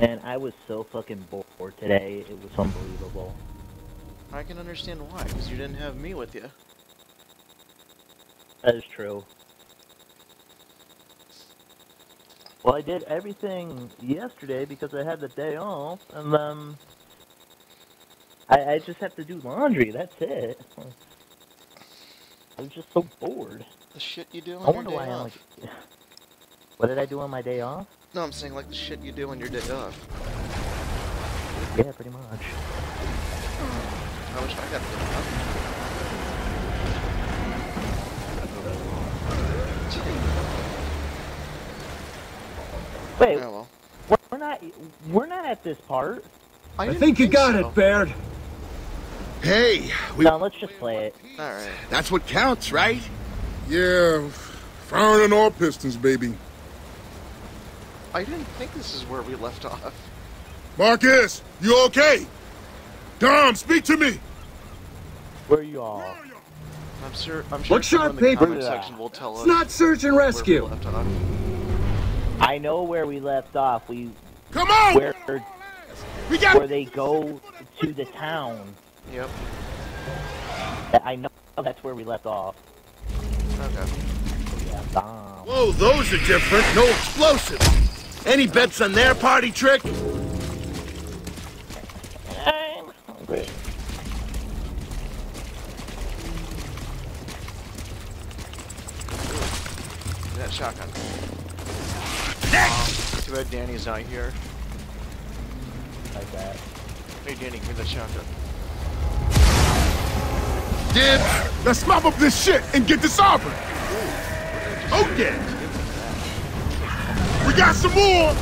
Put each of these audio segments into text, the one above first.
Man, I was so fucking bored today, it was unbelievable. I can understand why, because you didn't have me with you. That is true. Well, I did everything yesterday because I had the day off, and then I just have to do laundry, that's it. I was just so bored. The shit you do on your day off. What did I do on my day off? No, I'm saying like the shit you do on your day off. Yeah, pretty much. I wish I got a day off. Wait, oh, well. We're not at this part. I think you got it, Baird. Hey, no, let's just play it. All right. That's what counts, right? Yeah, firing on all pistons, baby. I didn't think this is where we left off. Marcus, you okay? Dom, speak to me. Where are you all? I'm sure. What shot paper? It's not search and rescue. I know where we left off. We come on. Where they go to the town. Yep. I know that's where we left off. Okay. Yeah, Dom. Whoa, those are different. No explosives. Any bets on their party trick? I'm hungry. That shotgun. Next. Too bad Danny's not here. Like that. Hey Danny, give that shotgun. Dibs. Let's mop up this shit and get this auburn. Okay. We got some more.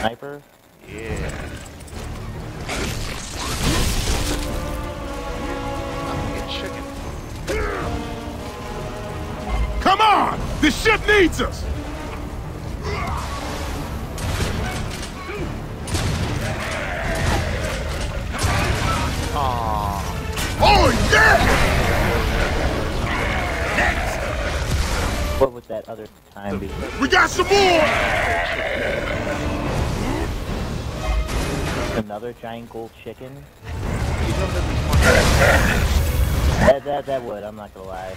Sniper? Yeah. I'm gonna get chicken. Come on! This ship needs us! Aww. Oh, yeah! Next! What would that other time be? We got some more! Another giant gold chicken? That would, I'm not gonna lie.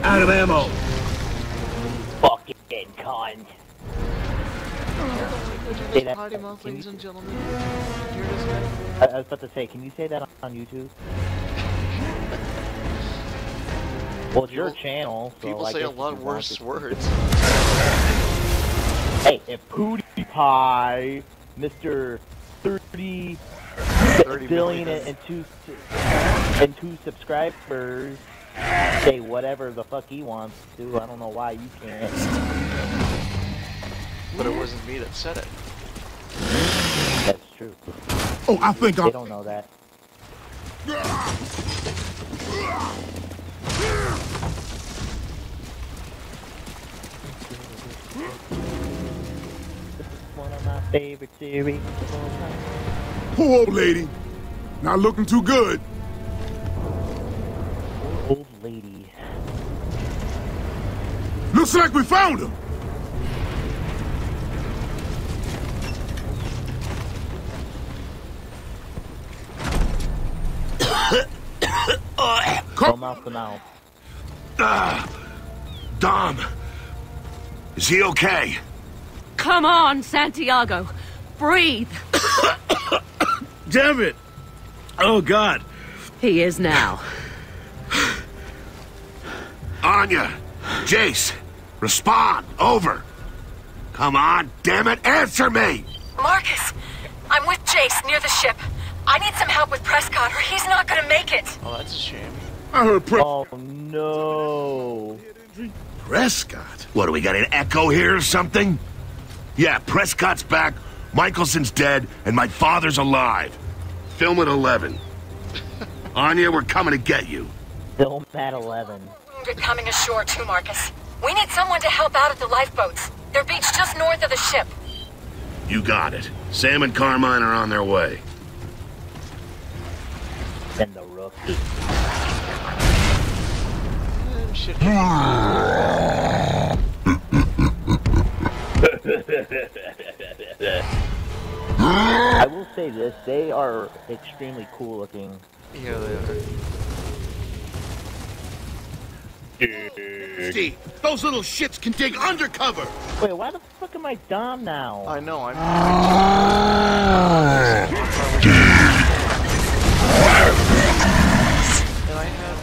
Out of ammo. Fucking cunt. Say that. I was about to say, can you say that on YouTube? Well, it's your channel. So people say a lot worse words. Hey, if PewDiePie, Mr. 30 billion and two subscribers. Say whatever the fuck he wants to. I don't know why you can't. But it wasn't me that said it. That's true. Oh, I think I don't know that. This is one of my favorite series. Poor old lady. Not looking too good. Old lady. Looks like we found him. Come out for now. Dom, is he okay? Come on, Santiago, breathe. Damn it! Oh God. He is now. Anya, Jace, respond, over. Come on, damn it, answer me! Marcus, I'm with Jace near the ship. I need some help with Prescott or he's not gonna make it. Oh, that's a shame. I heard Prescott. Oh, no. Prescott? What, do we got an echo here or something? Yeah, Prescott's back, Michelson's dead, and my father's alive. Film at 11. Anya, we're coming to get you. Film at 11. Coming ashore too, Marcus. We need someone to help out at the lifeboats. They're beached just north of the ship. You got it. Sam and Carmine are on their way. Send the rookie. I will say this, they are extremely cool looking. Yeah, they are. Steve, those little shits can dig undercover! Wait, why the fuck am I Dom now? I know, I'm... And I have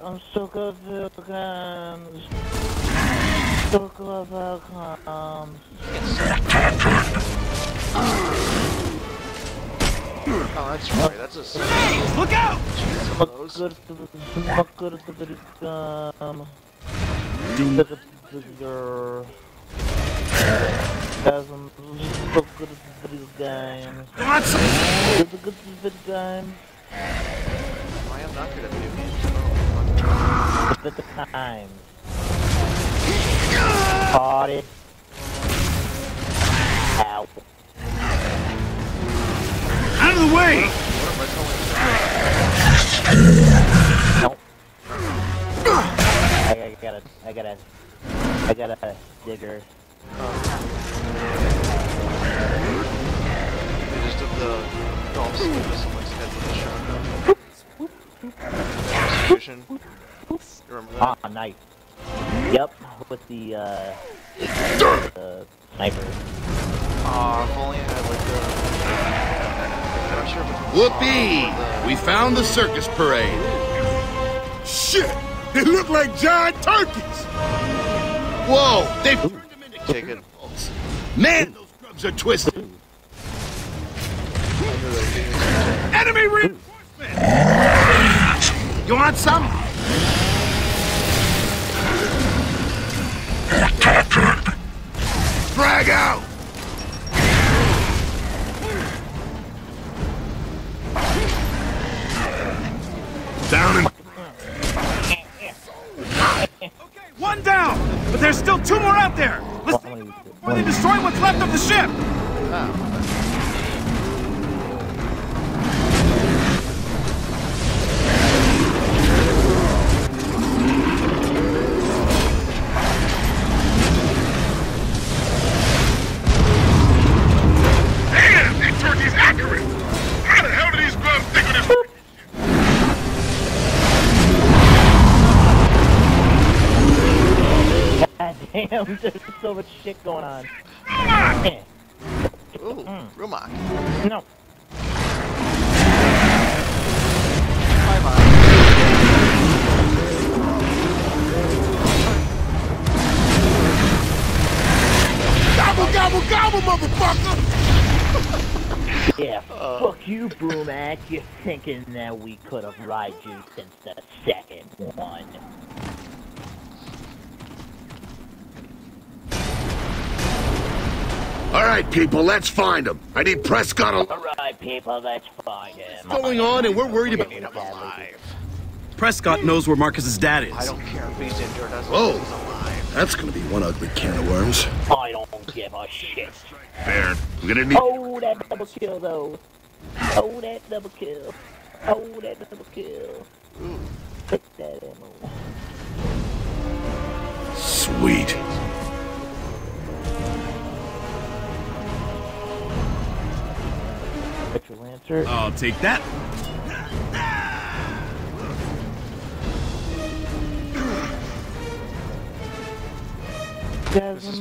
I'm so good at guns. So good at guns. Oh, that's right. That's a. Hey, look out! Look good at the gun. Look at the girl. Guys, I'm so good at the video game. What's up? Look at the video game. I am not good at video games. At the time. Caught it. Ow. Out of the way! Nope. I got a digger. Just of the golf stick with someone's head with a shotgun. Ah, knife. Yep, with the, sniper. Aw, if only I had, like, the... Whoopee! We found the circus parade. Shit! They look like giant turkeys! Whoa, they've turned them into cannibals. Man, those grubs are twisted. Enemy reinforcement! You want some? Drag out! Down and... Okay, one down! But there's still two more out there! Let's take them out before they destroy what's left of the ship! Damn, there's so much shit going on. Rumak! Ooh, Rumak. No. Bye-bye. Gobble, gobble, gobble, motherfucker! Yeah, fuck you, Rumak. You're thinking that we could have lied to you since the second one. Alright, people, let's find him. I need Prescott alive. Alright, people, let's find him. What's going on, and we're worried about him alive. Prescott knows where Marcus's dad is. I don't care if he's injured as long as he's alive. That's gonna be one ugly can of worms. I don't give a shit. Baird, we're gonna need... Oh, that double kill, though. Oh, that double kill. Oh, that double kill. Pick that ammo. Sweet. Retro Lancer. I'll take that. Whoa. This is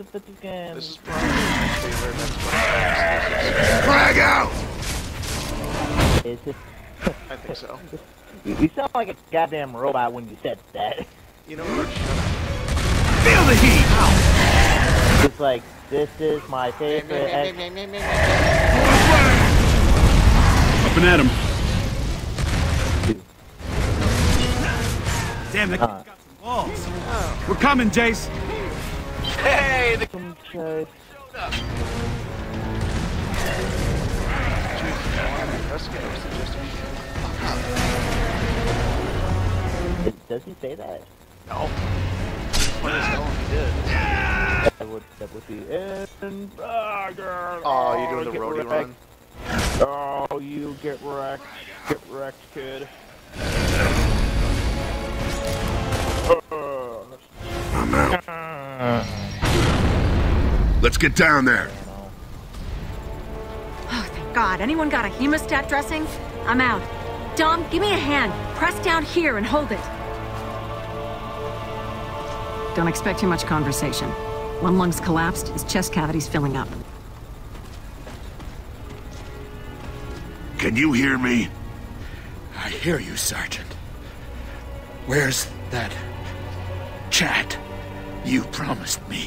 probably my favorite. Frag out! Is it? I think so. You sound like a goddamn robot when you said that. You know what? Feel the heat! Ow. It's like... This is my favorite. Up and at him. Damn, that kid's got some We're coming, Jace. Hey, the showed up. Does he say that? No. What is going on? He did. Yeah. That would be it. Oh, you doing the roadie run? Oh, you get wrecked. Get wrecked, kid. I'm out. Let's get down there. Oh, thank God. Anyone got a hemostat dressing? I'm out. Dom, give me a hand. Press down here and hold it. Don't expect too much conversation. One lung's collapsed, his chest cavity's filling up. Can you hear me? I hear you, Sergeant. Where's that chat you promised me?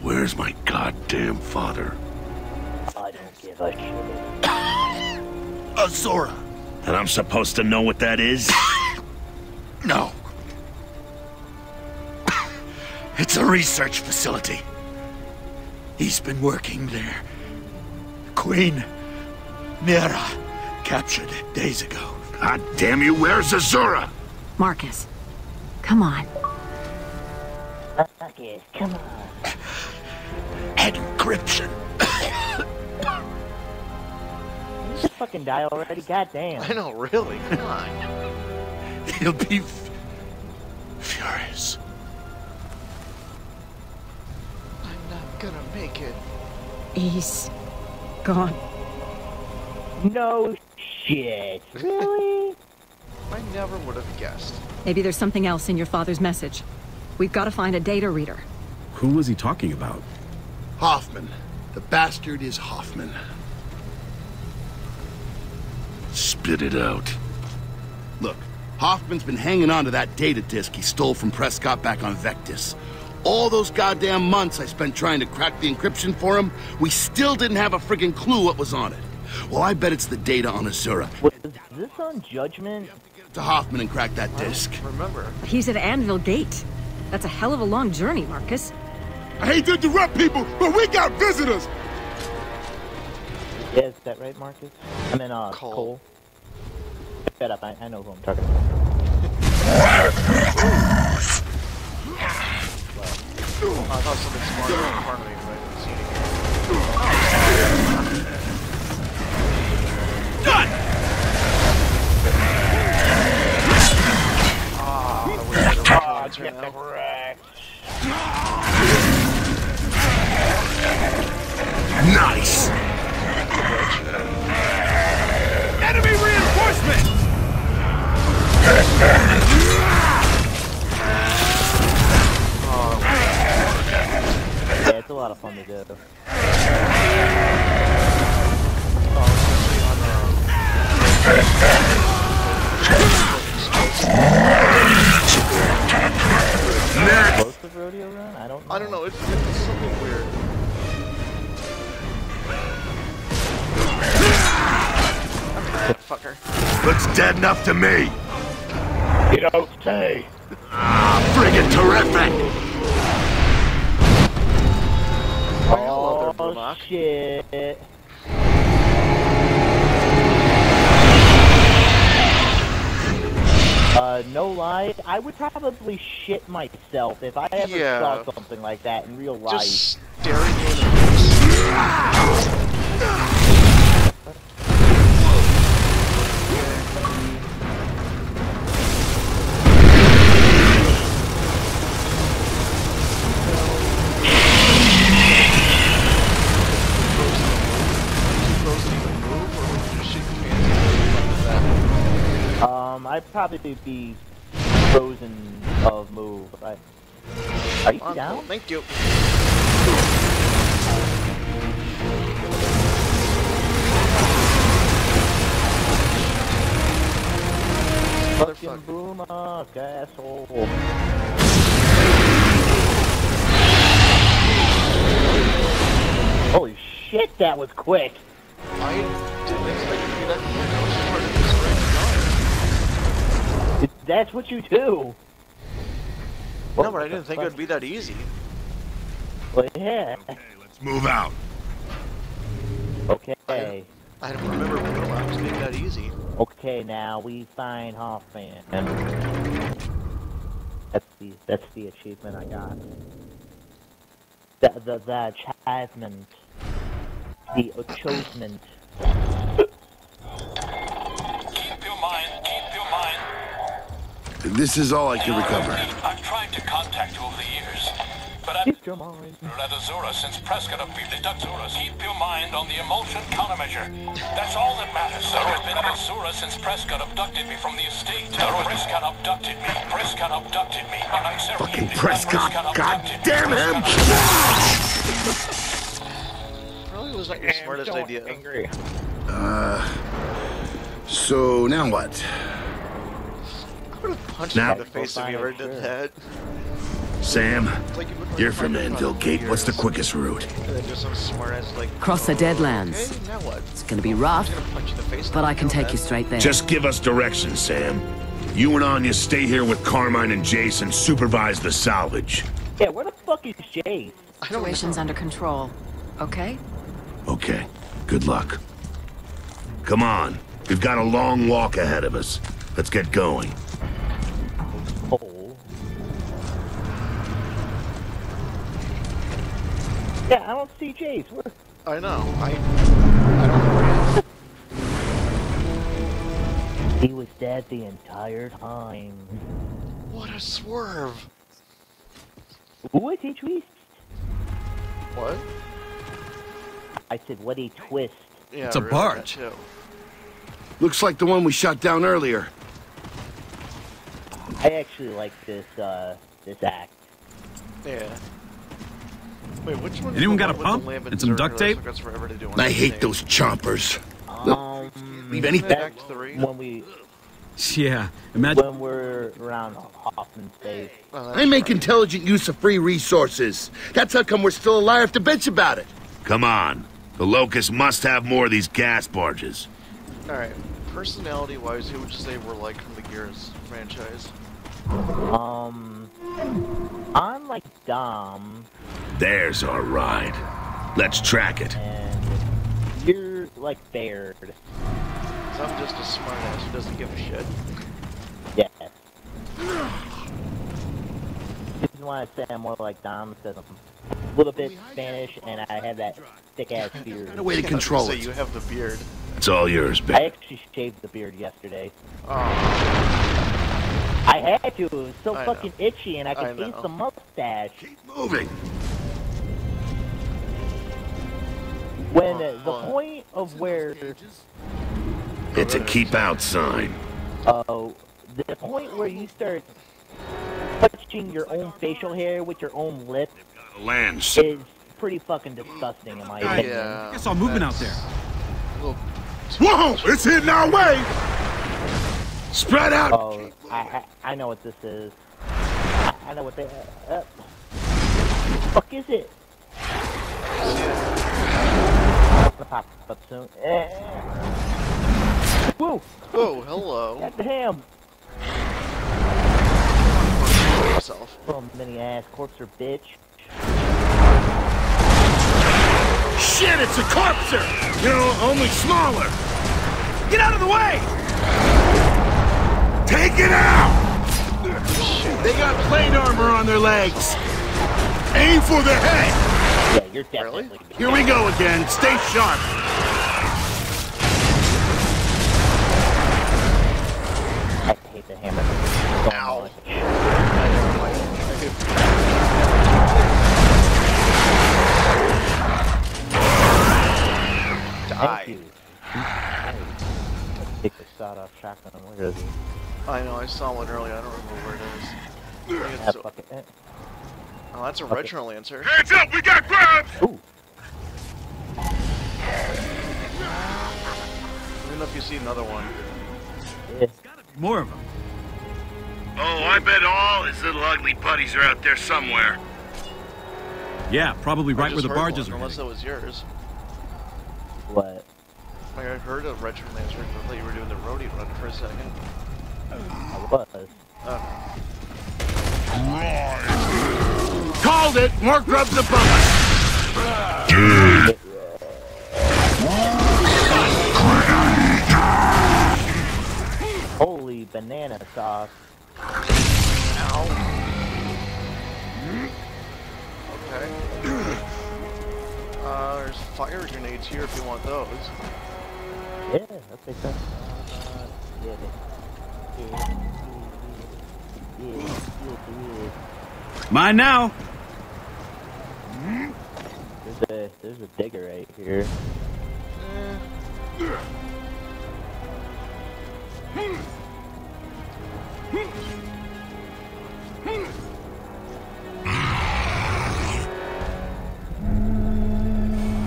Where's my goddamn father? I don't give a shit. Azura! And I'm supposed to know what that is? No. It's a research facility. He's been working there. Queen Mira captured it days ago. God damn you, where's Azura? Marcus, come on. Marcus, come on. Encryption. Did you just fucking die already? Goddamn. I know, really? Come on. He'll be furious. I'm not gonna make it. He's gone. No shit. Really? I never would have guessed. Maybe there's something else in your father's message. We've got to find a data reader. Who was he talking about? Hoffman. The bastard is Hoffman. Spit it out. Look, Hoffman's been hanging on to that data disk he stole from Prescott back on Vectis. All those goddamn months I spent trying to crack the encryption for him, we still didn't have a friggin' clue what was on it. Well, I bet it's the data on Azura. Wait, is this on Judgment? To Hoffman and crack that disk. Remember, he's at Anvil Gate. That's a hell of a long journey, Marcus. I hate to interrupt people, but we got visitors. Yeah, is that right, Marcus? I mean, Cole. Shut up, I know who I'm talking about. Well, I thought something smart was in front of me, but I didn't see it. Done. Nice. Enemy reinforcement. Yeah, it's a lot of fun to do. Close to rodeo run? I don't know. It's something weird. Fucker. Looks dead enough to me. You don't say. Ah, friggin' terrific. Oh shit. No lie, I would probably shit myself if I ever saw something like that in real life. Just staring at I'd probably be frozen of move. Are you down? Thank you. Fucking boom up, asshole. Holy shit, that was quick. I didn't expect it to be that quick. I was just part of this. That's what you do. No, but I didn't think it would be that easy. Well, yeah. Okay, let's move out. Okay. I don't remember when the last being that easy. Okay, now we find Hoffman. That's the achievement I got. The achievement. The achievement. This is all I can recover. I've tried to contact you over the years, but I've been at Azura since Prescott appeared. Deduct Azura. Keep your mind on the emulsion countermeasure. That's all that matters. I've been at Azura since Prescott abducted me from the estate. Prescott abducted me. Prescott abducted me. Fucking Prescott! God damn him! Probably was like the smartest idea. Angry. So now what? Punch in the face if you ever did that. Sam, you're from Anvil Gate. What's the quickest route? Cross the Deadlands. Okay, now what? It's gonna be rough, but I can take you straight there. Just give us directions, Sam. You and Anya stay here with Carmine and Jace and supervise the salvage. Yeah, where the fuck is Jace? Situation's under control. Okay? Okay. Good luck. Come on. We've got a long walk ahead of us. Let's get going. Yeah, I don't see Jace. I know. I don't know where he is. He was dead the entire time. What a swerve! What a twist! What? I said, what a twist. Yeah, it's a barge. Looks like the one we shot down earlier. I actually like this, this act. Yeah. Wait, which one? Anyone got a pump and some duct tape? I hate those chompers. Leave anything. When we, yeah, imagine when we're around Hoffman's face. Well, I make intelligent use of free resources. That's how come we're still alive after bitch about it. Come on, the Locust must have more of these gas barges. All right, personality-wise, who would you say we're like from the Gears franchise? I'm like Dom. There's our ride. Let's track it. And you're like Baird. So I'm just a smartass who doesn't give a shit. Yeah. This is why I say I'm more like Dom because I'm a little bit Spanish and I have that thick ass beard. There's no way to control it. You have the beard. It's all yours, babe. I actually shaved the beard yesterday. Oh. I had to, it was so fucking itchy and I could see some mustache. Keep moving! When the point of where... It's a keep out sign. Oh, the point where you start touching your own facial hair with your own lip is pretty fucking disgusting in my opinion. Yeah, I saw movement out there. Whoa! It's hitting our way! Spread out! Oh, I know what this is. I know what they... fuck is it? I'm gonna pop up soon. Whoa! Whoa, hello. God damn! Little mini-ass corpser bitch. Shit, it's a corpser! You know, only smaller! Get out of the way! Take it out! Shit. They got plate armor on their legs. Aim for the head! Yeah, you're definitely... Here we go again. Stay sharp. I hate the hammer. Ow. Die. Take the shot off shotgun. Where is he? I know, I saw one earlier, I don't remember where it is. That's oh, that's a Retro Lancer. Hands up, we got grabs! Ooh. I don't know if you see another one. There's gotta be more of them. Oh, I bet all his little ugly buddies are out there somewhere. Yeah, probably right where the barges are. Unless that was yours. What? I heard a Retro Lancer, but I thought you were doing the roadie run for a second. I was. Hold it! More grubs above us! Dude! Holy banana sauce. Ow. Okay. There's fire grenades here if you want those. Yeah, I'll take that. Mine now! There's a digger right here.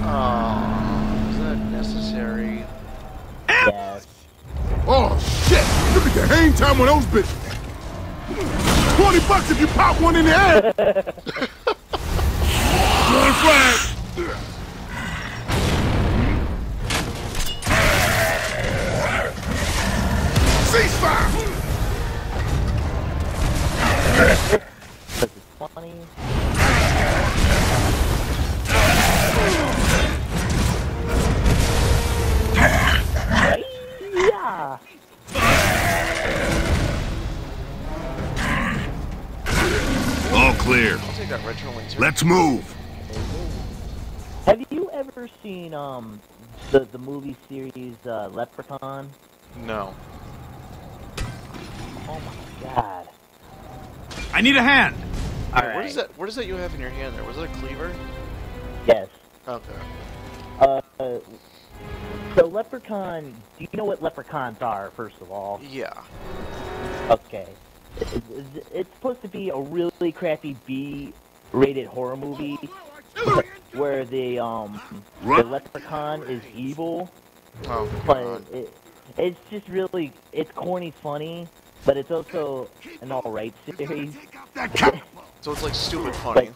Oh, is that necessary? Yes. Oh shit! Could be the hang time on those bitches. $20 if you pop one in the head. One flag. Ceasefire. 20. Yeah. All clear. I'll take that Retro Lancer. Let's move. Have you ever seen the movie series Leprechaun? No. Oh my god. I need a hand. All right. What is that you have in your hand there? Was it a cleaver? Yes. Okay. So Leprechaun, do you know what leprechauns are, first of all? Yeah. Okay. It's supposed to be a really crappy B-rated horror movie where the leprechaun is evil. Oh, but it's just really, it's corny funny, but it's also an alright series. So it's like stupid funny. Like,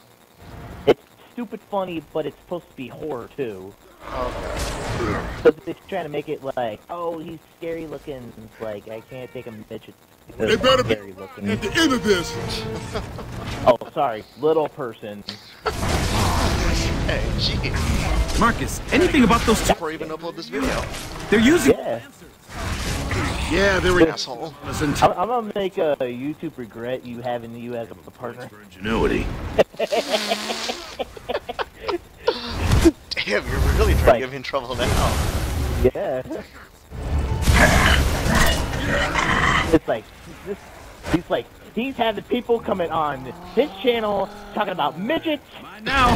it's stupid funny, but it's supposed to be horror too. Okay. So they're trying to make it like, oh, he's scary looking, like, I can't take him midget. They better be looking. At the end of this. Oh, sorry, little person. Hey, jeez. Marcus, anything about those two? Before I even upload this video. They're using... Yeah. Yeah, they're an asshole. Listen to... I'm gonna make YouTube regret you having you as a partner. For ingenuity. Damn, you're really trying to give me trouble now. Yeah. It's like, he's had the people coming on his channel talking about midgets now.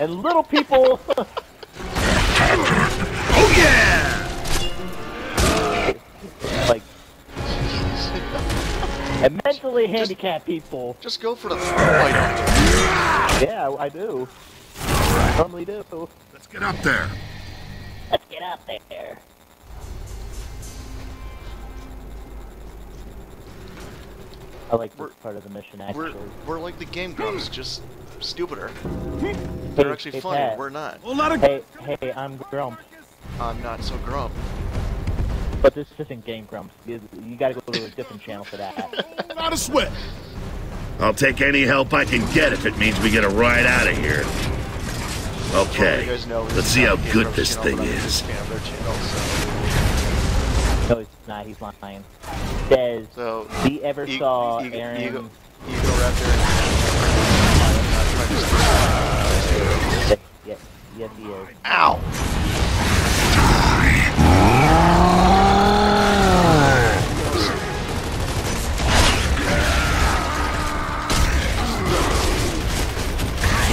And little people. Oh yeah! Like, and mentally handicapped people. Just go for the fight. Yeah, I do. I normally do. Let's get up there. Let's get up there. I like this part of the mission, actually. We're like the Game Grumps, just stupider. They're actually funny, Pat. We're not. Hey, I'm Grump. I'm not so Grump. But this isn't Game Grumps. You gotta go to a different channel for that. Not a sweat. I'll take any help I can get if it means we get a ride out of here. Okay, let's see how good this thing is. No, it's not. He's lying. Says, he ever saw Aaron... You go after... Yes, he is. Ow!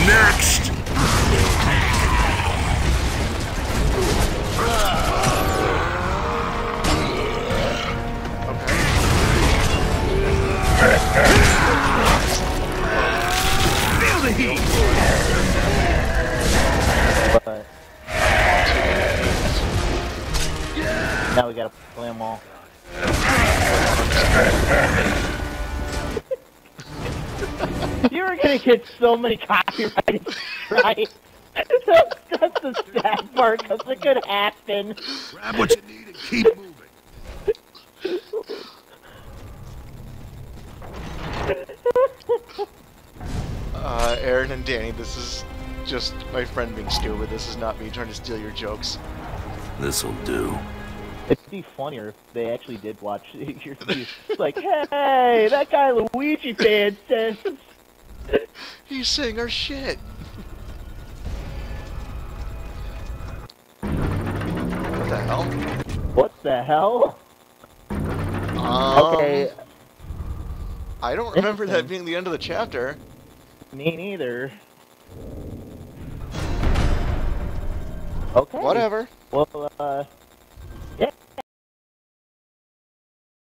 Next! Feel the heat. But now we gotta play them all. You're gonna get so many copyrights, right? That's the sad part, because it could happen. Grab what you need and keep moving. Aaron and Danny, this is just my friend being stupid. This is not me trying to steal your jokes. This'll do. It'd be funnier if they actually did watch your views. Like, hey, that guy Luigi fan says... He's saying our shit. What the hell? What the hell? Okay. I don't remember that being the end of the chapter. Me neither. Okay. Whatever. Well,